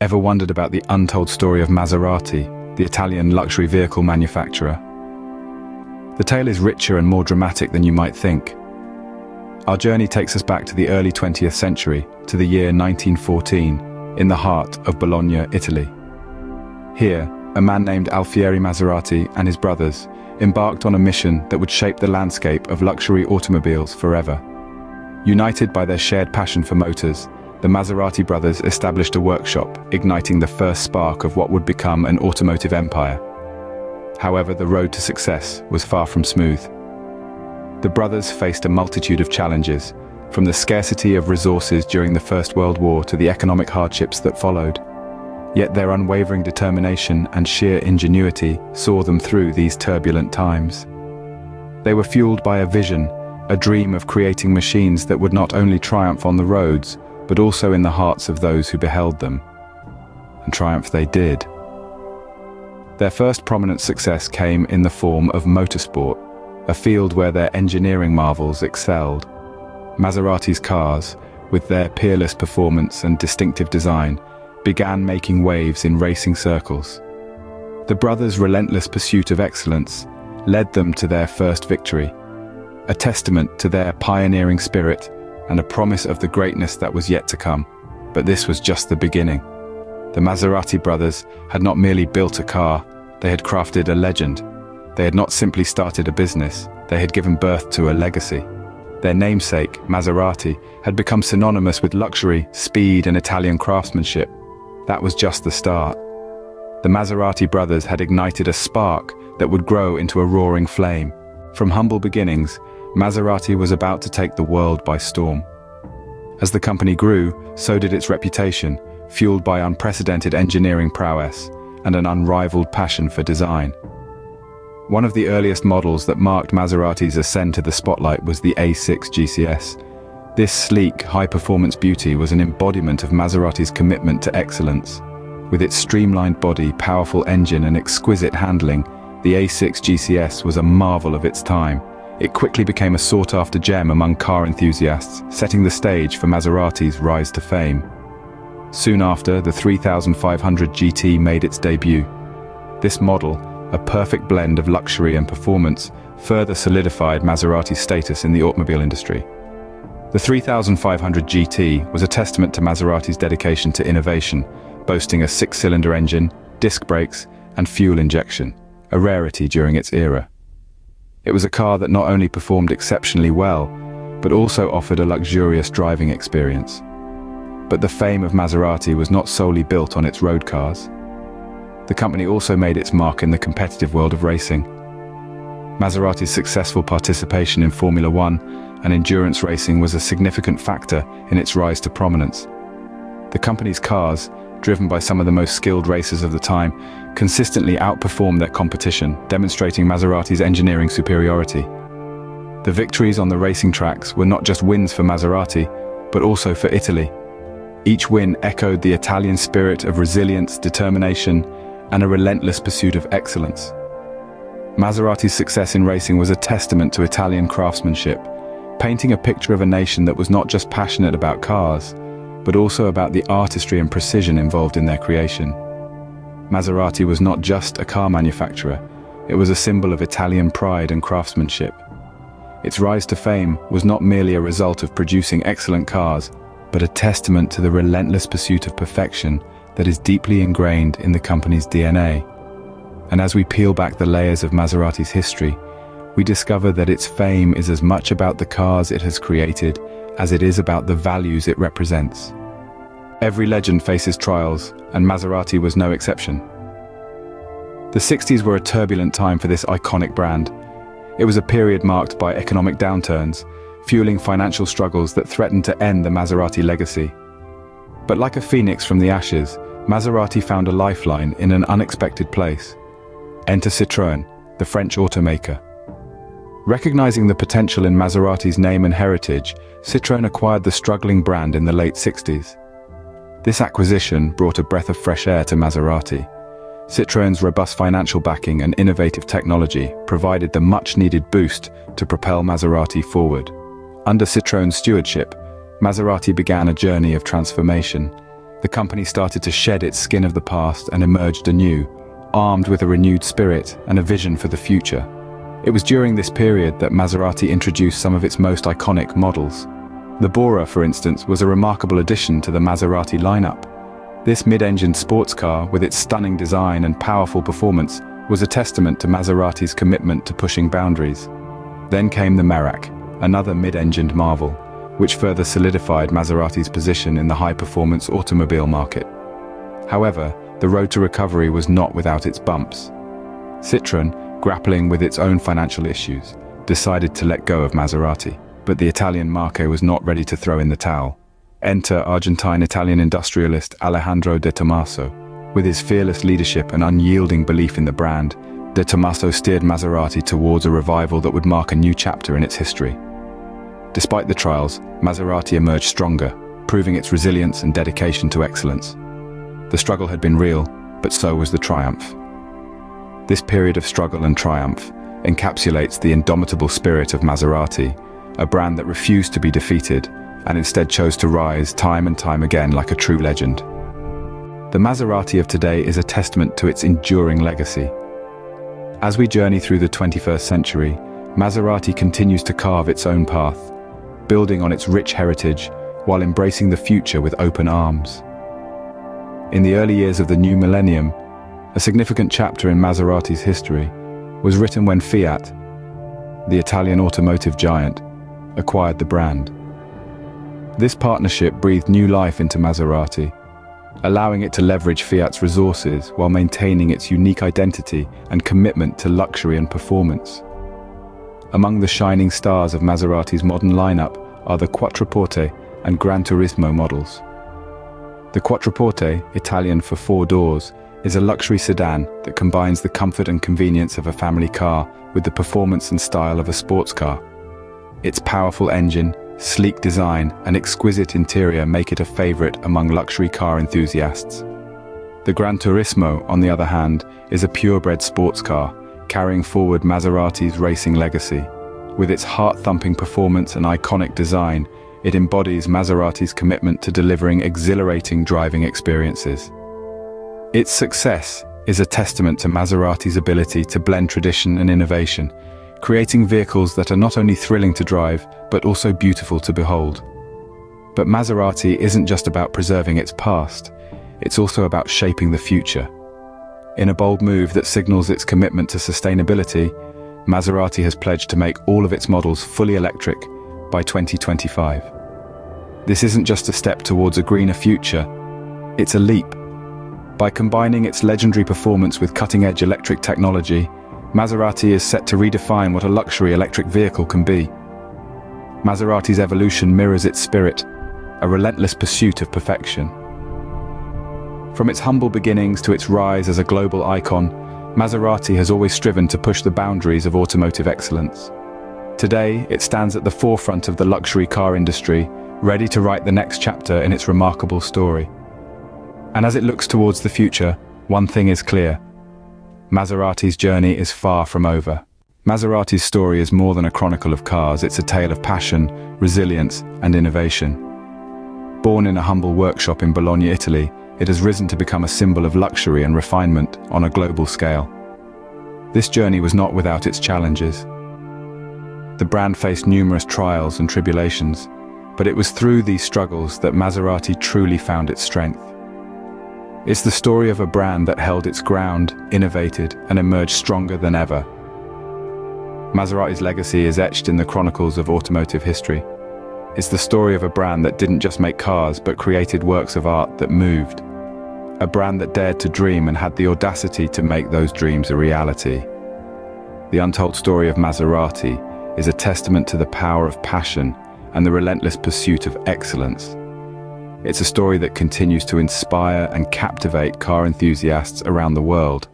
Ever wondered about the untold story of Maserati, the Italian luxury vehicle manufacturer? The tale is richer and more dramatic than you might think. Our journey takes us back to the early 20th century, to the year 1914, in the heart of Bologna, Italy. Here, a man named Alfieri Maserati and his brothers embarked on a mission that would shape the landscape of luxury automobiles forever. United by their shared passion for motors, the Maserati brothers established a workshop, igniting the first spark of what would become an automotive empire. However, the road to success was far from smooth. The brothers faced a multitude of challenges, from the scarcity of resources during the First World War to the economic hardships that followed. Yet their unwavering determination and sheer ingenuity saw them through these turbulent times. They were fueled by a vision, a dream of creating machines that would not only triumph on the roads, but also in the hearts of those who beheld them. And triumph they did. Their first prominent success came in the form of motorsport, a field where their engineering marvels excelled. Maserati's cars, with their peerless performance and distinctive design, began making waves in racing circles. The brothers' relentless pursuit of excellence led them to their first victory, a testament to their pioneering spirit and a promise of the greatness that was yet to come. But this was just the beginning. The Maserati brothers had not merely built a car, they had crafted a legend. They had not simply started a business, they had given birth to a legacy. Their namesake, Maserati, had become synonymous with luxury, speed, and Italian craftsmanship. That was just the start. The Maserati brothers had ignited a spark that would grow into a roaring flame. From humble beginnings, Maserati was about to take the world by storm. As the company grew, so did its reputation, fueled by unprecedented engineering prowess and an unrivaled passion for design. One of the earliest models that marked Maserati's ascent to the spotlight was the A6 GCS. This sleek, high-performance beauty was an embodiment of Maserati's commitment to excellence. With its streamlined body, powerful engine, and exquisite handling, the A6 GCS was a marvel of its time. It quickly became a sought-after gem among car enthusiasts, setting the stage for Maserati's rise to fame. Soon after, the 3500 GT made its debut. This model, a perfect blend of luxury and performance, further solidified Maserati's status in the automobile industry. The 3500 GT was a testament to Maserati's dedication to innovation, boasting a six-cylinder engine, disc brakes, and fuel injection, a rarity during its era. It was a car that not only performed exceptionally well, but also offered a luxurious driving experience. But the fame of Maserati was not solely built on its road cars. The company also made its mark in the competitive world of racing. Maserati's successful participation in Formula One and endurance racing was a significant factor in its rise to prominence. The company's cars, driven by some of the most skilled racers of the time, consistently outperformed their competition, demonstrating Maserati's engineering superiority. The victories on the racing tracks were not just wins for Maserati, but also for Italy. Each win echoed the Italian spirit of resilience, determination, and a relentless pursuit of excellence. Maserati's success in racing was a testament to Italian craftsmanship, painting a picture of a nation that was not just passionate about cars, but also about the artistry and precision involved in their creation. Maserati was not just a car manufacturer, it was a symbol of Italian pride and craftsmanship. Its rise to fame was not merely a result of producing excellent cars, but a testament to the relentless pursuit of perfection that is deeply ingrained in the company's DNA. And as we peel back the layers of Maserati's history, we discover that its fame is as much about the cars it has created as it is about the values it represents. Every legend faces trials, and Maserati was no exception. The 60s were a turbulent time for this iconic brand. It was a period marked by economic downturns, fueling financial struggles that threatened to end the Maserati legacy. But like a phoenix from the ashes, Maserati found a lifeline in an unexpected place. Enter Citroën, the French automaker. Recognizing the potential in Maserati's name and heritage, Citroën acquired the struggling brand in the late 60s. This acquisition brought a breath of fresh air to Maserati. Citroën's robust financial backing and innovative technology provided the much-needed boost to propel Maserati forward. Under Citroën's stewardship, Maserati began a journey of transformation, the company started to shed its skin of the past and emerged anew, armed with a renewed spirit and a vision for the future. It was during this period that Maserati introduced some of its most iconic models. The Bora, for instance, was a remarkable addition to the Maserati lineup. This mid-engined sports car, with its stunning design and powerful performance, was a testament to Maserati's commitment to pushing boundaries. Then came the Merak, another mid-engined marvel, which further solidified Maserati's position in the high-performance automobile market. However, the road to recovery was not without its bumps. Citroën, grappling with its own financial issues, decided to let go of Maserati, but the Italian marque was not ready to throw in the towel. Enter Argentine-Italian industrialist Alejandro de Tommaso. With his fearless leadership and unyielding belief in the brand, de Tommaso steered Maserati towards a revival that would mark a new chapter in its history. Despite the trials, Maserati emerged stronger, proving its resilience and dedication to excellence. The struggle had been real, but so was the triumph. This period of struggle and triumph encapsulates the indomitable spirit of Maserati, a brand that refused to be defeated and instead chose to rise time and time again like a true legend. The Maserati of today is a testament to its enduring legacy. As we journey through the 21st century, Maserati continues to carve its own path, building on its rich heritage while embracing the future with open arms. In the early years of the new millennium, a significant chapter in Maserati's history was written when Fiat, the Italian automotive giant, acquired the brand. This partnership breathed new life into Maserati, allowing it to leverage Fiat's resources while maintaining its unique identity and commitment to luxury and performance. Among the shining stars of Maserati's modern lineup are the Quattroporte and Gran Turismo models. The Quattroporte, Italian for four doors, is a luxury sedan that combines the comfort and convenience of a family car with the performance and style of a sports car. Its powerful engine, sleek design and exquisite interior make it a favorite among luxury car enthusiasts. The Gran Turismo, on the other hand, is a purebred sports car, carrying forward Maserati's racing legacy. With its heart-thumping performance and iconic design, it embodies Maserati's commitment to delivering exhilarating driving experiences. Its success is a testament to Maserati's ability to blend tradition and innovation, creating vehicles that are not only thrilling to drive, but also beautiful to behold. But Maserati isn't just about preserving its past, it's also about shaping the future. In a bold move that signals its commitment to sustainability, Maserati has pledged to make all of its models fully electric by 2025. This isn't just a step towards a greener future, it's a leap. By combining its legendary performance with cutting-edge electric technology, Maserati is set to redefine what a luxury electric vehicle can be. Maserati's evolution mirrors its spirit, a relentless pursuit of perfection. From its humble beginnings to its rise as a global icon, Maserati has always striven to push the boundaries of automotive excellence. Today, it stands at the forefront of the luxury car industry, ready to write the next chapter in its remarkable story. And as it looks towards the future, one thing is clear: Maserati's journey is far from over. Maserati's story is more than a chronicle of cars, it's a tale of passion, resilience, and innovation. Born in a humble workshop in Bologna, Italy, it has risen to become a symbol of luxury and refinement on a global scale. This journey was not without its challenges. The brand faced numerous trials and tribulations, but it was through these struggles that Maserati truly found its strength. It's the story of a brand that held its ground, innovated, and emerged stronger than ever. Maserati's legacy is etched in the chronicles of automotive history. It's the story of a brand that didn't just make cars, but created works of art that moved. A brand that dared to dream and had the audacity to make those dreams a reality. The untold story of Maserati is a testament to the power of passion and the relentless pursuit of excellence. It's a story that continues to inspire and captivate car enthusiasts around the world.